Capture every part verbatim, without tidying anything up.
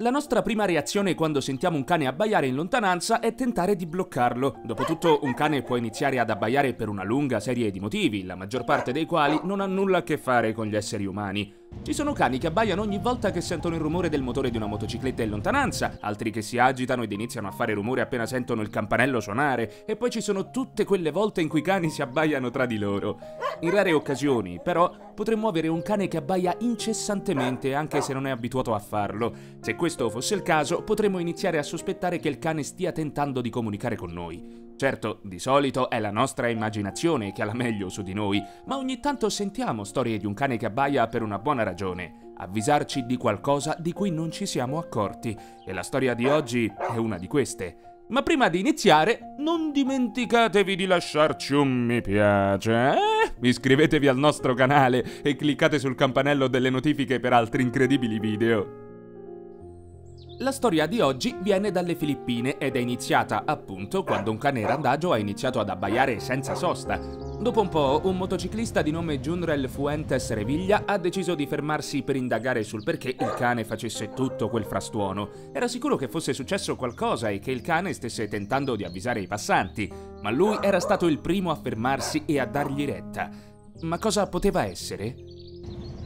La nostra prima reazione quando sentiamo un cane abbaiare in lontananza è tentare di bloccarlo. Dopotutto un cane può iniziare ad abbaiare per una lunga serie di motivi, la maggior parte dei quali non ha nulla a che fare con gli esseri umani. Ci sono cani che abbaiano ogni volta che sentono il rumore del motore di una motocicletta in lontananza, altri che si agitano ed iniziano a fare rumore appena sentono il campanello suonare, e poi ci sono tutte quelle volte in cui i cani si abbaiano tra di loro. In rare occasioni, però, potremmo avere un cane che abbaia incessantemente anche se non è abituato a farlo. Se questo fosse il caso, potremmo iniziare a sospettare che il cane stia tentando di comunicare con noi. Certo, di solito è la nostra immaginazione che ha la meglio su di noi, ma ogni tanto sentiamo storie di un cane che abbaia per una buona ragione, avvisarci di qualcosa di cui non ci siamo accorti, e la storia di oggi è una di queste. Ma prima di iniziare, non dimenticatevi di lasciarci un mi piace, eh? Iscrivetevi al nostro canale e cliccate sul campanello delle notifiche per altri incredibili video. La storia di oggi viene dalle Filippine ed è iniziata, appunto, quando un cane randagio ha iniziato ad abbaiare senza sosta. Dopo un po', un motociclista di nome Junrell Fuentes Revilla ha deciso di fermarsi per indagare sul perché il cane facesse tutto quel frastuono. Era sicuro che fosse successo qualcosa e che il cane stesse tentando di avvisare i passanti, ma lui era stato il primo a fermarsi e a dargli retta. Ma cosa poteva essere?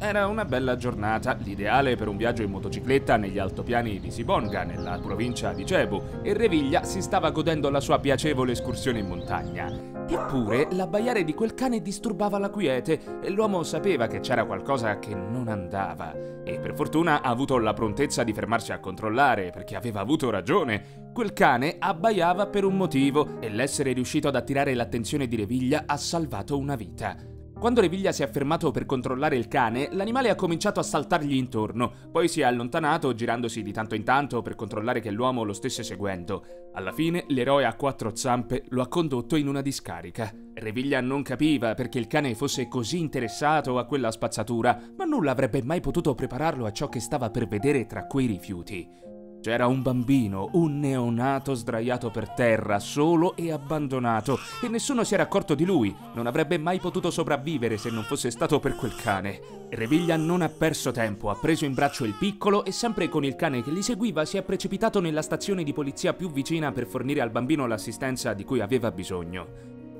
Era una bella giornata, l'ideale per un viaggio in motocicletta negli altopiani di Sibonga, nella provincia di Cebu, e Revilla si stava godendo la sua piacevole escursione in montagna. Eppure, l'abbaiare di quel cane disturbava la quiete e l'uomo sapeva che c'era qualcosa che non andava. E per fortuna ha avuto la prontezza di fermarsi a controllare, perché aveva avuto ragione. Quel cane abbaiava per un motivo e l'essere riuscito ad attirare l'attenzione di Revilla ha salvato una vita. Quando Revilla si è fermato per controllare il cane, l'animale ha cominciato a saltargli intorno, poi si è allontanato girandosi di tanto in tanto per controllare che l'uomo lo stesse seguendo. Alla fine l'eroe a quattro zampe lo ha condotto in una discarica. Revilla non capiva perché il cane fosse così interessato a quella spazzatura, ma nulla avrebbe mai potuto prepararlo a ciò che stava per vedere tra quei rifiuti. C'era un bambino, un neonato sdraiato per terra, solo e abbandonato, e nessuno si era accorto di lui. Non avrebbe mai potuto sopravvivere se non fosse stato per quel cane. Revilla non ha perso tempo, ha preso in braccio il piccolo e, sempre con il cane che li seguiva, si è precipitato nella stazione di polizia più vicina per fornire al bambino l'assistenza di cui aveva bisogno.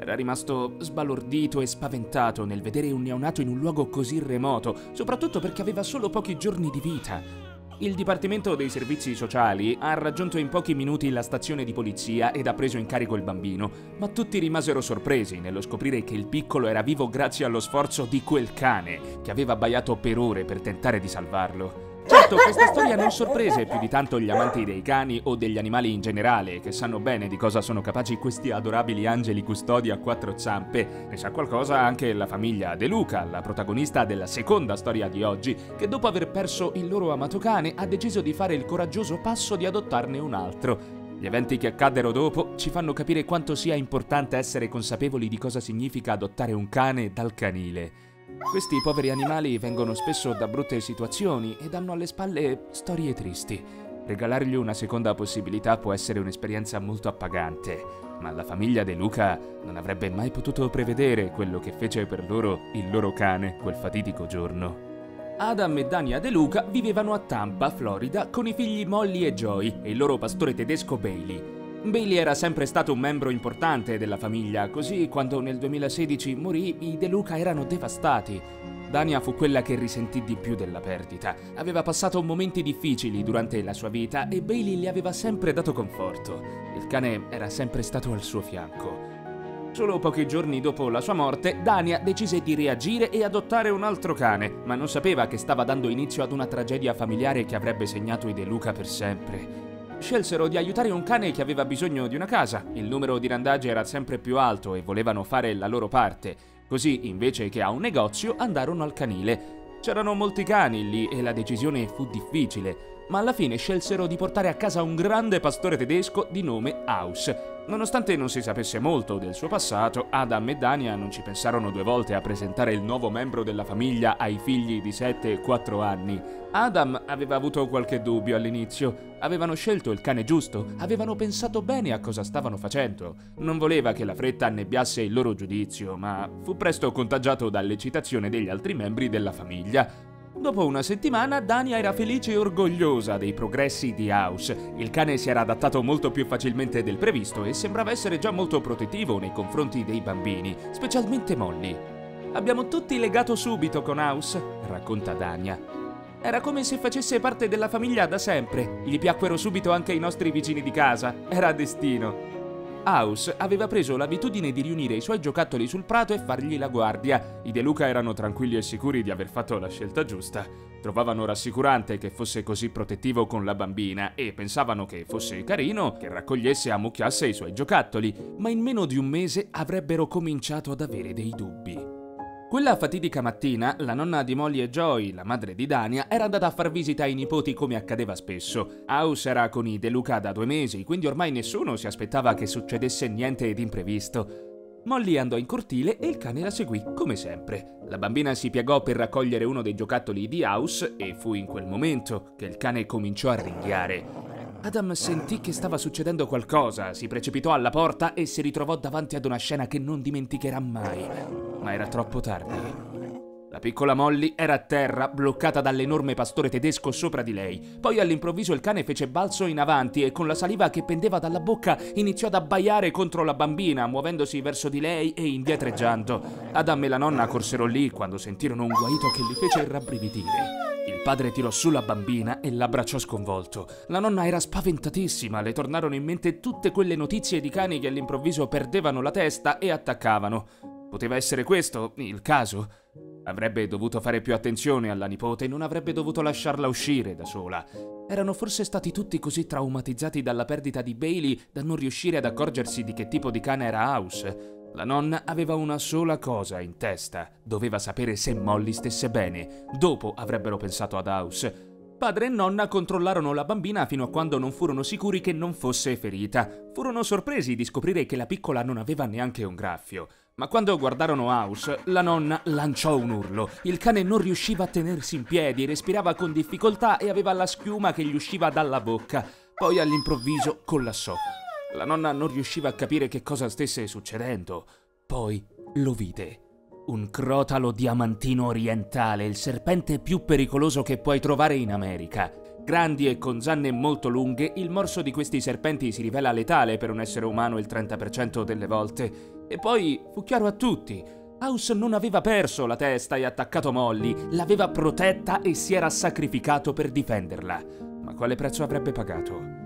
Era rimasto sbalordito e spaventato nel vedere un neonato in un luogo così remoto, soprattutto perché aveva solo pochi giorni di vita. Il Dipartimento dei Servizi Sociali ha raggiunto in pochi minuti la stazione di polizia ed ha preso in carico il bambino, ma tutti rimasero sorpresi nello scoprire che il piccolo era vivo grazie allo sforzo di quel cane, che aveva abbaiato per ore per tentare di salvarlo. Certo, questa storia non sorprese più di tanto gli amanti dei cani o degli animali in generale, che sanno bene di cosa sono capaci questi adorabili angeli custodi a quattro zampe. Ne sa qualcosa anche la famiglia De Luca, la protagonista della seconda storia di oggi, che dopo aver perso il loro amato cane ha deciso di fare il coraggioso passo di adottarne un altro. Gli eventi che accaddero dopo ci fanno capire quanto sia importante essere consapevoli di cosa significa adottare un cane dal canile. Questi poveri animali vengono spesso da brutte situazioni ed hanno alle spalle storie tristi. Regalargli una seconda possibilità può essere un'esperienza molto appagante, ma la famiglia De Luca non avrebbe mai potuto prevedere quello che fece per loro il loro cane quel fatidico giorno. Adam e Dania De Luca vivevano a Tampa, Florida, con i figli Molly e Joy e il loro pastore tedesco Bailey. Bailey era sempre stato un membro importante della famiglia, così quando nel duemilasedici morì i De Luca erano devastati. Dania fu quella che risentì di più della perdita. Aveva passato momenti difficili durante la sua vita e Bailey le aveva sempre dato conforto. Il cane era sempre stato al suo fianco. Solo pochi giorni dopo la sua morte, Dania decise di reagire e adottare un altro cane, ma non sapeva che stava dando inizio ad una tragedia familiare che avrebbe segnato i De Luca per sempre. Scelsero di aiutare un cane che aveva bisogno di una casa, il numero di randagi era sempre più alto e volevano fare la loro parte, così invece che a un negozio andarono al canile. C'erano molti cani lì e la decisione fu difficile, ma alla fine scelsero di portare a casa un grande pastore tedesco di nome Haus. Nonostante non si sapesse molto del suo passato, Adam e Dania non ci pensarono due volte a presentare il nuovo membro della famiglia ai figli di sette e quattro anni. Adam aveva avuto qualche dubbio all'inizio. Avevano scelto il cane giusto, avevano pensato bene a cosa stavano facendo. Non voleva che la fretta annebbiasse il loro giudizio, ma fu presto contagiato dall'eccitazione degli altri membri della famiglia. Dopo una settimana, Dania era felice e orgogliosa dei progressi di Haus. Il cane si era adattato molto più facilmente del previsto e sembrava essere già molto protettivo nei confronti dei bambini, specialmente Molly. "Abbiamo tutti legato subito con Haus", racconta Dania. "Era come se facesse parte della famiglia da sempre. Gli piacquero subito anche i nostri vicini di casa. Era destino." Haus aveva preso l'abitudine di riunire i suoi giocattoli sul prato e fargli la guardia. I De Luca erano tranquilli e sicuri di aver fatto la scelta giusta. Trovavano rassicurante che fosse così protettivo con la bambina e pensavano che fosse carino che raccogliesse e ammucchiasse i suoi giocattoli, ma in meno di un mese avrebbero cominciato ad avere dei dubbi. Quella fatidica mattina, la nonna di Molly e Joy, la madre di Dania, era andata a far visita ai nipoti come accadeva spesso. Haus era con i De Luca da due mesi, quindi ormai nessuno si aspettava che succedesse niente di imprevisto. Molly andò in cortile e il cane la seguì, come sempre. La bambina si piegò per raccogliere uno dei giocattoli di Haus e fu in quel momento che il cane cominciò a ringhiare. Adam sentì che stava succedendo qualcosa, si precipitò alla porta e si ritrovò davanti ad una scena che non dimenticherà mai. Ma era troppo tardi. La piccola Molly era a terra, bloccata dall'enorme pastore tedesco sopra di lei. Poi all'improvviso il cane fece balzo in avanti e con la saliva che pendeva dalla bocca iniziò ad abbaiare contro la bambina, muovendosi verso di lei e indietreggiando. Adam e la nonna corsero lì quando sentirono un guaito che li fece rabbrividire. Il padre tirò su la bambina e l'abbracciò sconvolto. La nonna era spaventatissima, le tornarono in mente tutte quelle notizie di cani che all'improvviso perdevano la testa e attaccavano. Poteva essere questo il caso? Avrebbe dovuto fare più attenzione alla nipote e non avrebbe dovuto lasciarla uscire da sola. Erano forse stati tutti così traumatizzati dalla perdita di Bailey da non riuscire ad accorgersi di che tipo di cane era Haus. La nonna aveva una sola cosa in testa. Doveva sapere se Molly stesse bene. Dopo avrebbero pensato ad Haus. Padre e nonna controllarono la bambina fino a quando non furono sicuri che non fosse ferita. Furono sorpresi di scoprire che la piccola non aveva neanche un graffio. Ma quando guardarono Haus, la nonna lanciò un urlo. Il cane non riusciva a tenersi in piedi, respirava con difficoltà e aveva la schiuma che gli usciva dalla bocca. Poi all'improvviso collassò. La nonna non riusciva a capire che cosa stesse succedendo. Poi lo vide. Un crotalo diamantino orientale, il serpente più pericoloso che puoi trovare in America. Grandi e con zanne molto lunghe, il morso di questi serpenti si rivela letale per un essere umano il trenta per cento delle volte. E poi fu chiaro a tutti, Haus non aveva perso la testa e attaccato Molly, l'aveva protetta e si era sacrificato per difenderla. Ma quale prezzo avrebbe pagato?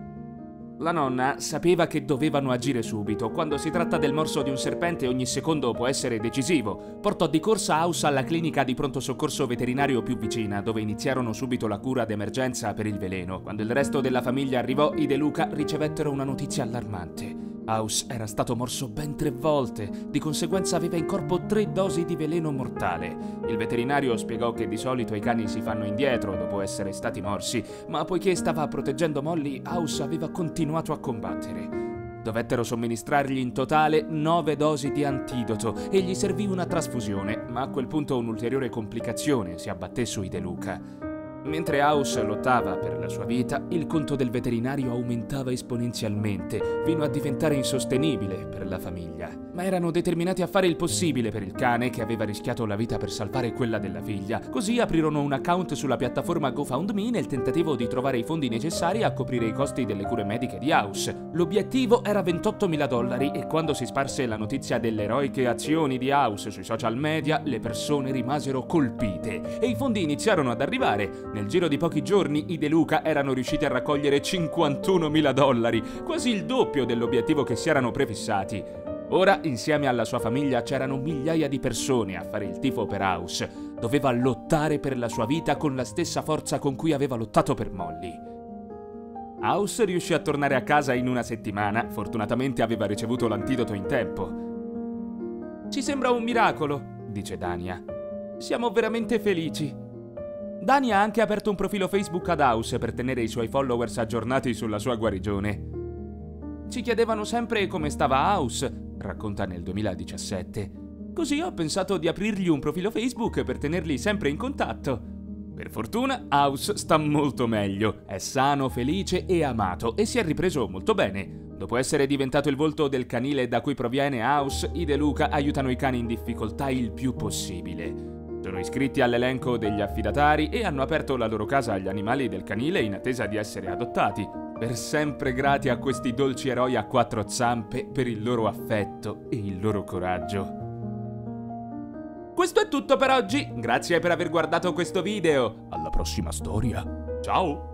La nonna sapeva che dovevano agire subito, quando si tratta del morso di un serpente ogni secondo può essere decisivo. Portò di corsa Haus alla clinica di pronto soccorso veterinario più vicina, dove iniziarono subito la cura d'emergenza per il veleno. Quando il resto della famiglia arrivò, i De Luca ricevettero una notizia allarmante. Haus era stato morso ben tre volte, di conseguenza aveva in corpo tre dosi di veleno mortale. Il veterinario spiegò che di solito i cani si fanno indietro dopo essere stati morsi, ma poiché stava proteggendo Molly, Haus aveva continuato a combattere. Dovettero somministrargli in totale nove dosi di antidoto e gli servì una trasfusione, ma a quel punto un'ulteriore complicazione si abbatté sui De Luca. Mentre Haus lottava per la sua vita, il conto del veterinario aumentava esponenzialmente, fino a diventare insostenibile per la famiglia. Ma erano determinati a fare il possibile per il cane che aveva rischiato la vita per salvare quella della figlia, così aprirono un account sulla piattaforma GoFundMe nel tentativo di trovare i fondi necessari a coprire i costi delle cure mediche di Haus. L'obiettivo era ventottomila dollari e quando si sparse la notizia delle eroiche azioni di Haus sui social media, le persone rimasero colpite e i fondi iniziarono ad arrivare. Nel giro di pochi giorni i De Luca erano riusciti a raccogliere cinquantunomila dollari, quasi il doppio dell'obiettivo che si erano prefissati. Ora, insieme alla sua famiglia, c'erano migliaia di persone a fare il tifo per Haus. Doveva lottare per la sua vita con la stessa forza con cui aveva lottato per Molly. Haus riuscì a tornare a casa in una settimana, fortunatamente aveva ricevuto l'antidoto in tempo. "Ci sembra un miracolo", dice Dania. "Siamo veramente felici." Dania ha anche aperto un profilo Facebook ad Haus per tenere i suoi followers aggiornati sulla sua guarigione. "Ci chiedevano sempre come stava Haus", racconta nel duemiladiciassette. "Così ho pensato di aprirgli un profilo Facebook per tenerli sempre in contatto." Per fortuna Haus sta molto meglio, è sano, felice e amato e si è ripreso molto bene. Dopo essere diventato il volto del canile da cui proviene Haus, i De Luca aiutano i cani in difficoltà il più possibile. Sono iscritti all'elenco degli affidatari e hanno aperto la loro casa agli animali del canile in attesa di essere adottati. Per sempre grati a questi dolci eroi a quattro zampe per il loro affetto e il loro coraggio. Questo è tutto per oggi, grazie per aver guardato questo video, alla prossima storia, ciao!